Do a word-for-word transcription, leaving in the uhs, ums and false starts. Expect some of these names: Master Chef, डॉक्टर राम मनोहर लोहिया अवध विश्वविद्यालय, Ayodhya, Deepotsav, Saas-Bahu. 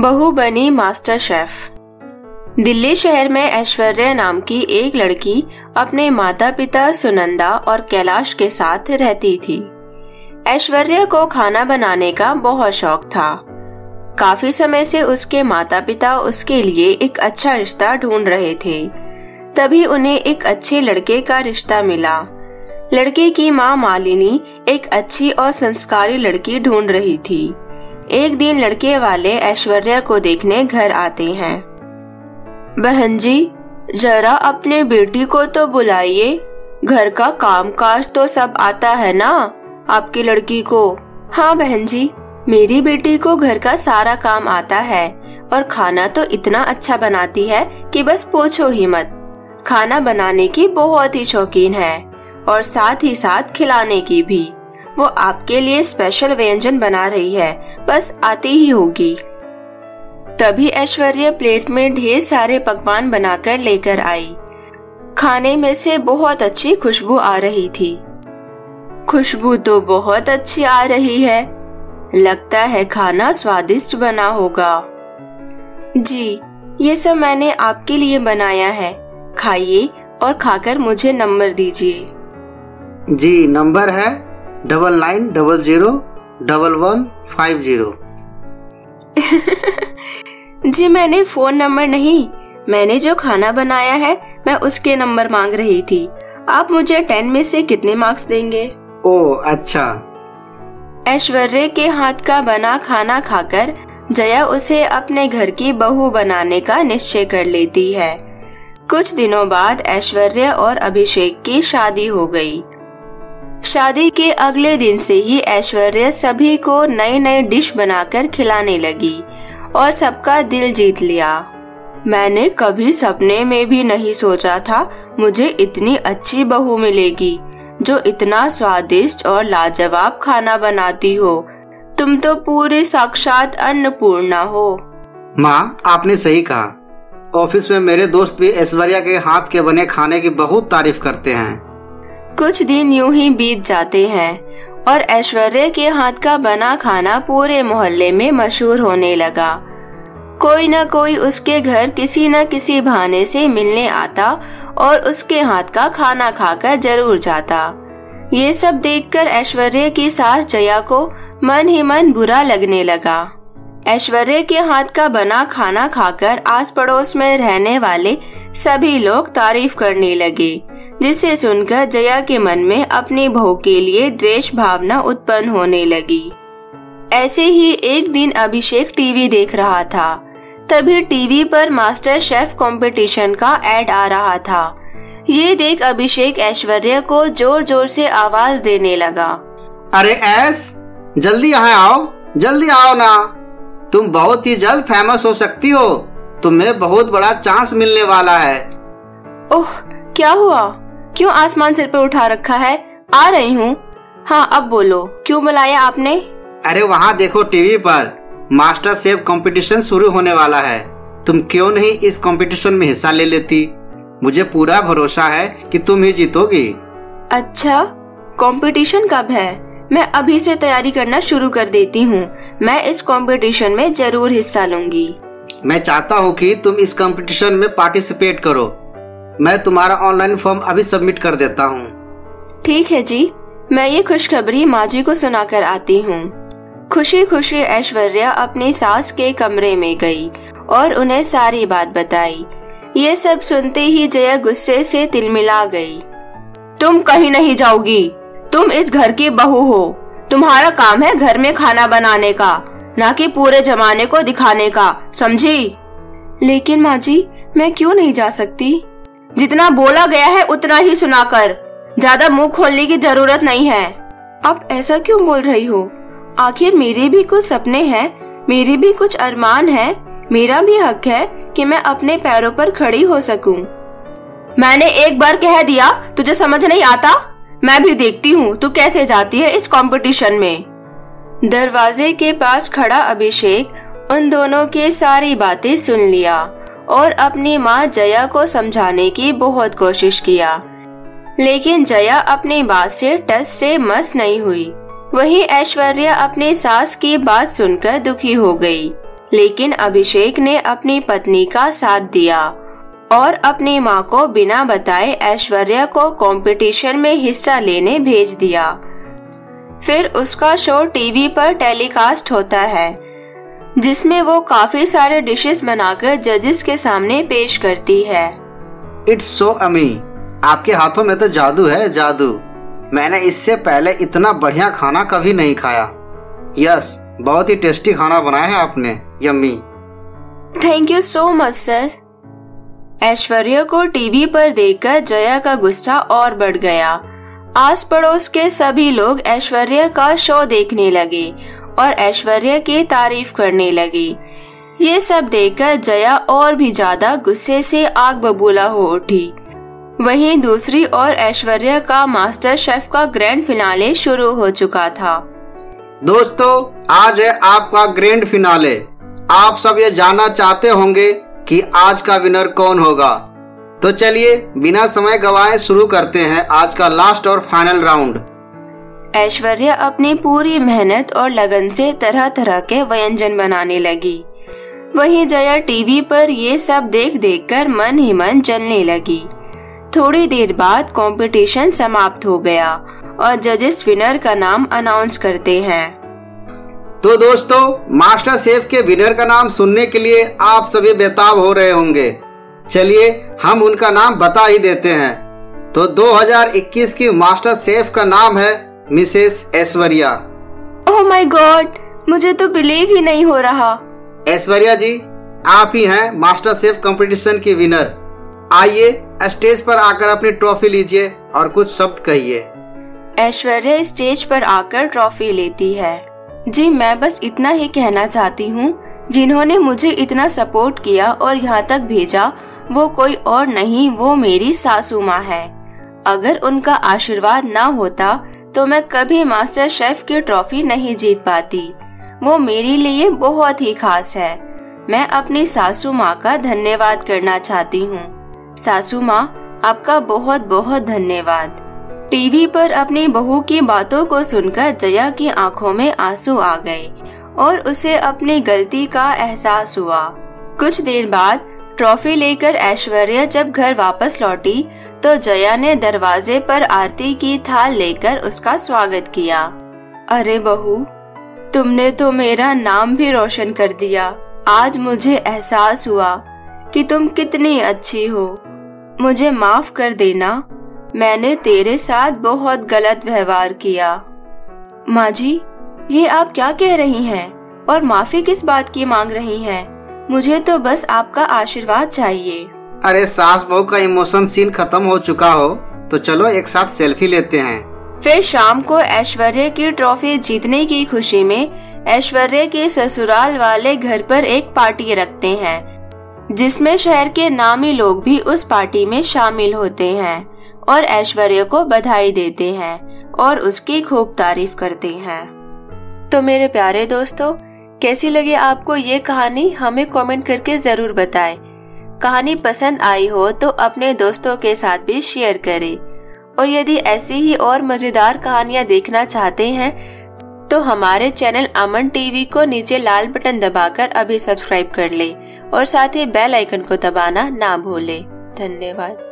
बहू बनी master chef. Delhi शहर में ऐश्वर्या नाम की एक लड़की अपने माता पिता सुनंदा और कैलाश के साथ रहती थी। ऐश्वर्या को खाना बनाने का बहुत शौक था। काफी समय से उसके माता पिता उसके लिए एक अच्छा रिश्ता ढूंढ रहे थे, तभी उन्हें एक अच्छे लड़के का रिश्ता मिला। लड़के की माँ मालिनी एक अच्छी और संस्कारी लड़की ढूंढ रही थी। एक दिन लड़के वाले ऐश्वर्या को देखने घर आते हैं। बहन जी, जरा अपने बेटी को तो बुलाइए, घर का कामकाज तो सब आता है ना आपकी लड़की को। हाँ बहन जी, मेरी बेटी को घर का सारा काम आता है और खाना तो इतना अच्छा बनाती है कि बस पूछो ही मत। खाना बनाने की बहुत ही शौकीन है और साथ ही साथ खिलाने की भी। वो आपके लिए स्पेशल व्यंजन बना रही है, बस आती ही होगी। तभी ऐश्वर्या प्लेट में ढेर सारे पकवान बनाकर लेकर आई। खाने में से बहुत अच्छी खुशबू आ रही थी। खुशबू तो बहुत अच्छी आ रही है, लगता है खाना स्वादिष्ट बना होगा। जी, ये सब मैंने आपके लिए बनाया है, खाइए और खाकर मुझे नंबर दीजिए। जी, नंबर है double nine double zero double one five zero. जी, मैंने फोन नंबर नहीं, मैंने जो खाना बनाया है मैं उसके नंबर मांग रही थी। आप मुझे टेन में से कितने मार्क्स देंगे? ओ अच्छा। ऐश्वर्या के हाथ का बना खाना खाकर जया उसे अपने घर की बहू बनाने का निश्चय कर लेती है। कुछ दिनों बाद ऐश्वर्या और अभिषेक की शादी हो गई। शादी के अगले दिन से ही ऐश्वर्या सभी को नई नई डिश बनाकर खिलाने लगी और सबका दिल जीत लिया। मैंने कभी सपने में भी नहीं सोचा था मुझे इतनी अच्छी बहू मिलेगी जो इतना स्वादिष्ट और लाजवाब खाना बनाती हो। तुम तो पूरे साक्षात अन्नपूर्णा हो। माँ, आपने सही कहा। ऑफिस में मेरे दोस्त भी ऐश्वर्या के हाथ के बने खाने की बहुत तारीफ करते हैं। कुछ दिन यूं ही बीत जाते हैं और ऐश्वर्या के हाथ का बना खाना पूरे मोहल्ले में मशहूर होने लगा। कोई न कोई उसके घर किसी न किसी बहाने से मिलने आता और उसके हाथ का खाना खाकर जरूर जाता। ये सब देखकर ऐश्वर्या की सास जया को मन ही मन बुरा लगने लगा। ऐश्वर्या के हाथ का बना खाना खाकर आस पड़ोस में रहने वाले सभी लोग तारीफ करने लगे, जिसे सुनकर जया के मन में अपनी बहू के लिए द्वेष भावना उत्पन्न होने लगी। ऐसे ही एक दिन अभिषेक टीवी देख रहा था, तभी टीवी पर मास्टर शेफ कंपटीशन का एड आ रहा था। ये देख अभिषेक ऐश्वर्या को जोर जोर से आवाज देने लगा। अरे ऐश, जल्दी यहाँ आओ, जल्दी आओ ना, तुम बहुत ही जल्द फेमस हो सकती हो, तुम्हें बहुत बड़ा चांस मिलने वाला है। ओह, क्या हुआ? क्यों आसमान सिर पर उठा रखा है? आ रही हूँ। हाँ, अब बोलो, क्यों बुलाया आपने? अरे वहाँ देखो, टीवी पर मास्टर शेफ कंपटीशन शुरू होने वाला है, तुम क्यों नहीं इस कंपटीशन में हिस्सा ले लेती? मुझे पूरा भरोसा है कि तुम ही जीतोगी। अच्छा, कंपटीशन कब है? मैं अभी से तैयारी करना शुरू कर देती हूँ। मैं इस कंपटीशन में जरूर हिस्सा लूंगी। मैं चाहता हूँ कि तुम इस कंपटीशन में पार्टिसिपेट करो। मैं तुम्हारा ऑनलाइन फॉर्म अभी सबमिट कर देता हूँ। ठीक है जी, मैं ये खुशखबरी माँ जी को सुनाकर आती हूँ। खुशी खुशी ऐश्वर्या अपनी सास के कमरे में गई और उन्हें सारी बात बताई। ये सब सुनते ही जया गुस्से से तिलमिला गई। तुम कहीं नहीं जाओगी, तुम इस घर की बहू हो। तुम्हारा काम है घर में खाना बनाने का, ना कि पूरे जमाने को दिखाने का, समझी? लेकिन माँ जी, मैं क्यों नहीं जा सकती? जितना बोला गया है उतना ही सुनाकर, ज्यादा मुंह खोलने की जरूरत नहीं है। आप ऐसा क्यों बोल रही हो? आखिर मेरे भी कुछ सपने हैं, मेरे भी कुछ अरमान है, मेरा भी हक है कि मैं अपने पैरों पर खड़ी हो सकूं। मैंने एक बार कह दिया, तुझे समझ नहीं आता? मैं भी देखती हूँ तू कैसे जाती है इस कंपटीशन में। दरवाजे के पास खड़ा अभिषेक उन दोनों की सारी बातें सुन लिया और अपनी माँ जया को समझाने की बहुत कोशिश किया, लेकिन जया अपनी बात से टस से मस नहीं हुई। वहीं ऐश्वर्या अपने सास की बात सुनकर दुखी हो गई। लेकिन अभिषेक ने अपनी पत्नी का साथ दिया और अपनी मां को बिना बताए ऐश्वर्या को कंपटीशन में हिस्सा लेने भेज दिया। फिर उसका शो टीवी पर टेलीकास्ट होता है जिसमें वो काफी सारे डिशेस बनाकर जजेस के सामने पेश करती है। इट्स सो अमी, आपके हाथों में तो जादू है जादू। मैंने इससे पहले इतना बढ़िया खाना कभी नहीं खाया। यस, बहुत ही टेस्टी खाना बनाया है आपने, yummy. Thank you so much sir. Aishwarya को टीवी पर देखकर जया का गुस्सा और बढ़ गया। आस पड़ोस के सभी लोग ऐश्वर्या का शो देखने लगे और ऐश्वर्या की तारीफ करने लगे। ये सब देखकर जया और भी ज्यादा गुस्से से आग बबूला हो उठी। वहीं दूसरी ओर ऐश्वर्या का मास्टर शेफ का ग्रैंड फिनाले शुरू हो चुका था। दोस्तों, आज है आपका ग्रैंड फिनाले। आप सब ये जानना चाहते होंगे कि आज का विनर कौन होगा, तो चलिए बिना समय गवाए शुरू करते हैं आज का लास्ट और फाइनल राउंड। ऐश्वर्या अपनी पूरी मेहनत और लगन से तरह तरह के व्यंजन बनाने लगी। वहीं जया टीवी पर ये सब देख देखकर मन ही मन जलने लगी। थोड़ी देर बाद कंपटीशन समाप्त हो गया और जजेस विनर का नाम अनाउंस करते हैं। तो दोस्तों, मास्टर शेफ के विनर का नाम सुनने के लिए आप सभी बेताब हो रहे होंगे। चलिए हम उनका नाम बता ही देते हैं। तो दो हज़ार इक्कीस की मास्टर शेफ का नाम है Mrs Aishwarya. Oh my God, मुझे तो बिलीव ही नहीं हो रहा। ऐश्वर्या जी, आप ही हैं मास्टर शेफ कंपटीशन की विनर। आइए स्टेज पर आकर अपनी ट्रॉफी लीजिए और कुछ शब्द कहिए। ऐश्वर्या स्टेज पर आकर ट्रॉफी लेती है। जी, मैं बस इतना ही कहना चाहती हूँ, जिन्होंने मुझे इतना सपोर्ट किया और यहाँ तक भेजा वो कोई और नहीं, वो मेरी सासू माँ है। अगर उनका आशीर्वाद ना होता तो मैं कभी मास्टर शेफ की ट्रॉफी नहीं जीत पाती। वो मेरे लिए बहुत ही खास है। मैं अपनी सासू माँ का धन्यवाद करना चाहती हूँ। सासू माँ, आपका बहुत बहुत धन्यवाद। टीवी पर अपनी बहू की बातों को सुनकर जया की आंखों में आंसू आ गए और उसे अपनी गलती का एहसास हुआ। कुछ देर बाद ट्रॉफी लेकर ऐश्वर्या जब घर वापस लौटी तो जया ने दरवाजे पर आरती की थाल लेकर उसका स्वागत किया। अरे बहू, तुमने तो मेरा नाम भी रोशन कर दिया। आज मुझे एहसास हुआ कि तुम कितनी अच्छी हो। मुझे माफ कर देना, मैंने तेरे साथ बहुत गलत व्यवहार किया। माँ जी, ये आप क्या कह रही हैं और माफी किस बात की मांग रही हैं? मुझे तो बस आपका आशीर्वाद चाहिए। अरे सास बहू का इमोशन सीन खत्म हो चुका हो तो चलो एक साथ सेल्फी लेते हैं। फिर शाम को ऐश्वर्या की ट्रॉफी जीतने की खुशी में ऐश्वर्या के ससुराल वाले घर पर एक पार्टी रखते हैं, जिसमें शहर के नामी लोग भी उस पार्टी में शामिल होते हैं और ऐश्वर्या को बधाई देते हैं और उसकी खूब तारीफ करते हैं। तो मेरे प्यारे दोस्तों, कैसी लगी आपको ये कहानी, हमें कमेंट करके ज़रूर बताएं। कहानी पसंद आई हो तो अपने दोस्तों के साथ भी शेयर करें और यदि ऐसी ही और मज़ेदार कहानियाँ देखना चाहते हैं तो हमारे चैनल अमन टीवी को नीचे लाल बटन दबाकर अभी सब्सक्राइब कर लें और साथ ही बेल आइकन को दबाना ना भूलें। धन्यवाद।